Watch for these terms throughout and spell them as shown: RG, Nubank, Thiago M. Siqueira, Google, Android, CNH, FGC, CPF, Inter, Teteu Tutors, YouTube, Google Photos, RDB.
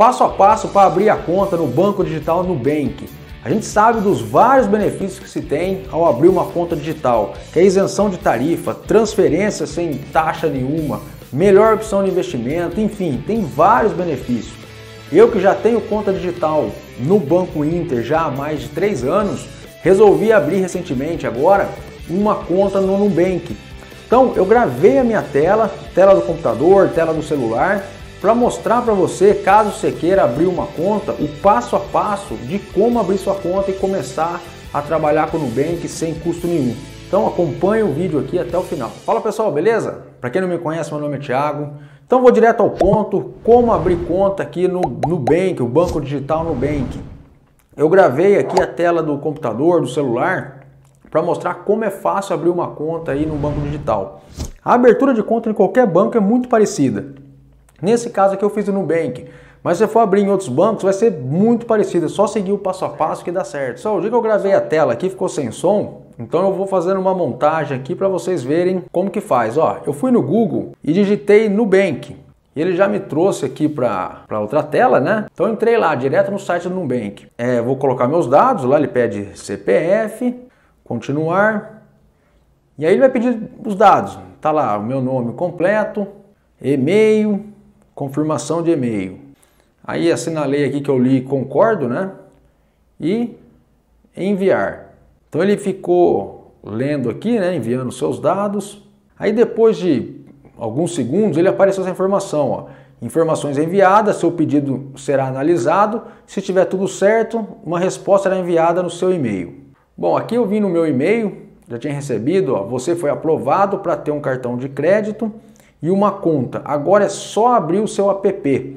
passo a passo para abrir a conta no banco digital Nubank. A gente sabe dos vários benefícios que se tem ao abrir uma conta digital, que é isenção de tarifa, transferência sem taxa nenhuma, melhor opção de investimento, enfim, tem vários benefícios. Eu que já tenho conta digital no Banco Inter já há mais de 3 anos, resolvi abrir recentemente agora uma conta no Nubank. Então eu gravei a minha tela, tela do computador, tela do celular, para mostrar para você, caso você queira abrir uma conta, o passo a passo de como abrir sua conta e começar a trabalhar com o Nubank sem custo nenhum. Então acompanhe o vídeo aqui até o final. Fala pessoal, beleza? Para quem não me conhece, meu nome é Thiago. Então vou direto ao ponto, como abrir conta aqui no Nubank, o banco digital Nubank. Eu gravei aqui a tela do computador, do celular, para mostrar como é fácil abrir uma conta aí no banco digital. A abertura de conta em qualquer banco é muito parecida. Nesse caso aqui eu fiz o Nubank, mas se for abrir em outros bancos vai ser muito parecido, é só seguir o passo a passo que dá certo. Só o dia que eu gravei a tela aqui ficou sem som, então eu vou fazendo uma montagem aqui para vocês verem como que faz. Ó, eu fui no Google e digitei Nubank, ele já me trouxe aqui para outra tela, né? Então eu entrei lá direto no site do Nubank. Vou colocar meus dados, lá ele pede CPF, continuar, e aí ele vai pedir os dados. Tá lá o meu nome completo, e-mail, confirmação de e-mail. Aí assinalei aqui que eu li concordo, né? E enviar. Então ele ficou lendo aqui, né? Enviando seus dados. Aí depois de alguns segundos ele apareceu essa informação, ó. Informações enviadas, seu pedido será analisado. Se tiver tudo certo, uma resposta será enviada no seu e-mail. Bom, aqui eu vim no meu e-mail, já tinha recebido, ó, você foi aprovado para ter um cartão de crédito e uma conta, agora é só abrir o seu app.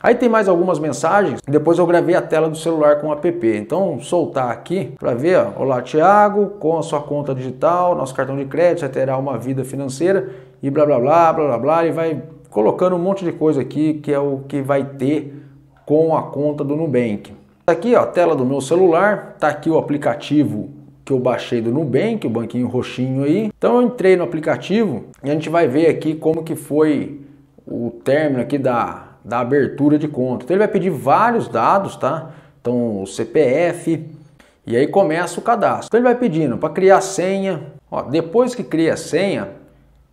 Aí tem mais algumas mensagens, depois eu gravei a tela do celular com o app, então soltar aqui para ver, ó. Olá Thiago, com a sua conta digital, nosso cartão de crédito, você terá uma vida financeira e blá blá blá blá blá blá, e vai colocando um monte de coisa aqui que é o que vai ter com a conta do Nubank. Aqui ó, a tela do meu celular, tá aqui o aplicativo que eu baixei do Nubank, o banquinho roxinho aí. Então eu entrei no aplicativo e a gente vai ver aqui como que foi o término aqui da abertura de conta. Então ele vai pedir vários dados, tá? Então o CPF, e aí começa o cadastro. Então ele vai pedindo para criar senha. Ó, depois que cria a senha,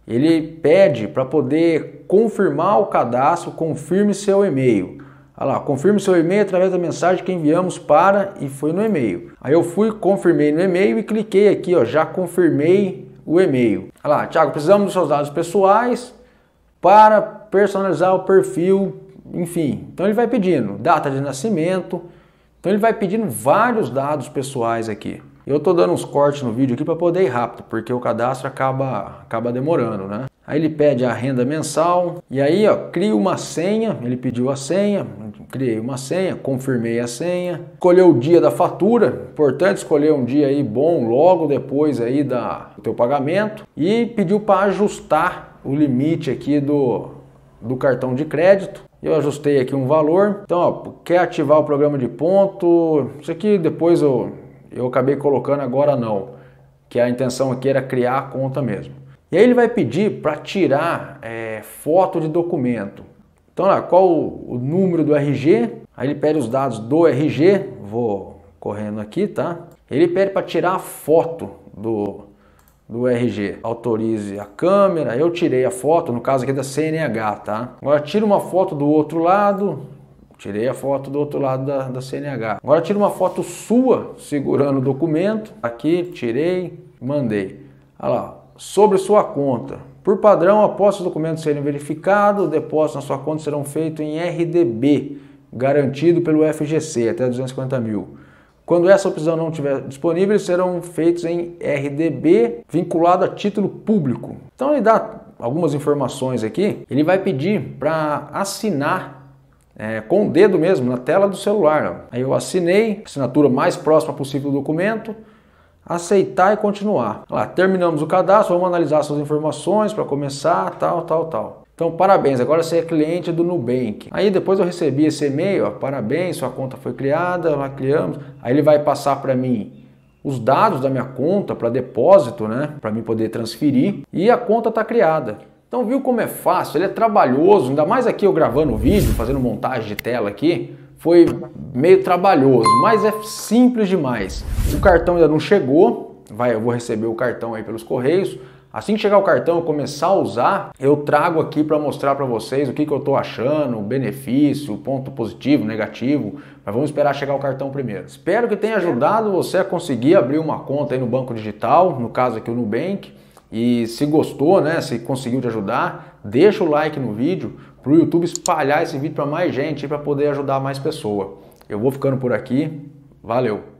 ele pede para poder confirmar o cadastro, confirme seu e-mail. Olha lá, confirme seu e-mail através da mensagem que enviamos para, e foi no e-mail. Aí eu fui, confirmei no e-mail e cliquei aqui, ó, já confirmei o e-mail. Olha lá, Thiago, precisamos dos seus dados pessoais para personalizar o perfil, enfim. Então ele vai pedindo data de nascimento, então ele vai pedindo vários dados pessoais aqui. Eu tô dando uns cortes no vídeo aqui para poder ir rápido, porque o cadastro acaba demorando, né? Aí ele pede a renda mensal, e aí ó, cria uma senha, ele pediu a senha, criei uma senha, confirmei a senha, escolheu o dia da fatura, importante escolher um dia aí bom, logo depois aí do teu pagamento, e pediu para ajustar o limite aqui do cartão de crédito. Eu ajustei aqui um valor, então ó, quer ativar o programa de ponto, isso aqui depois eu acabei colocando, agora não, que a intenção aqui era criar a conta mesmo. E aí ele vai pedir para tirar foto de documento. Então, lá, qual o número do RG? Aí ele pede os dados do RG. Vou correndo aqui, tá? Ele pede para tirar a foto do RG. Autorize a câmera. Eu tirei a foto, no caso aqui da CNH, tá? Agora tira uma foto do outro lado. Tirei a foto do outro lado da CNH. Agora tira uma foto sua segurando o documento. Aqui, tirei, mandei. Olha lá. Sobre sua conta. Por padrão, após os documentos serem verificados, depósitos na sua conta serão feitos em RDB, garantido pelo FGC, até 250 mil. Quando essa opção não estiver disponível, serão feitos em RDB, vinculado a título público. Então ele dá algumas informações aqui, ele vai pedir para assinar com o dedo mesmo, na tela do celular. Aí eu assinei, assinatura mais próxima possível do documento, aceitar e continuar. Lá, terminamos o cadastro, vamos analisar suas informações para começar, tal, tal, tal. Então, parabéns, agora você é cliente do Nubank. Aí depois eu recebi esse e-mail, ó, parabéns, sua conta foi criada, lá criamos. Aí ele vai passar para mim os dados da minha conta para depósito, né, para mim poder transferir, e a conta está criada. Então viu como é fácil, ele é trabalhoso, ainda mais aqui eu gravando o vídeo, fazendo montagem de tela aqui, foi meio trabalhoso, mas é simples demais. O cartão ainda não chegou, eu vou receber o cartão aí pelos correios. Assim que chegar o cartão e começar a usar, eu trago aqui para mostrar para vocês o que eu estou achando, o benefício, o ponto positivo, negativo, mas vamos esperar chegar o cartão primeiro. Espero que tenha ajudado você a conseguir abrir uma conta aí no banco digital, no caso aqui o Nubank. E se gostou, né, se conseguiu te ajudar, deixa o like no vídeo para o YouTube espalhar esse vídeo para mais gente e para poder ajudar mais pessoas. Eu vou ficando por aqui. Valeu!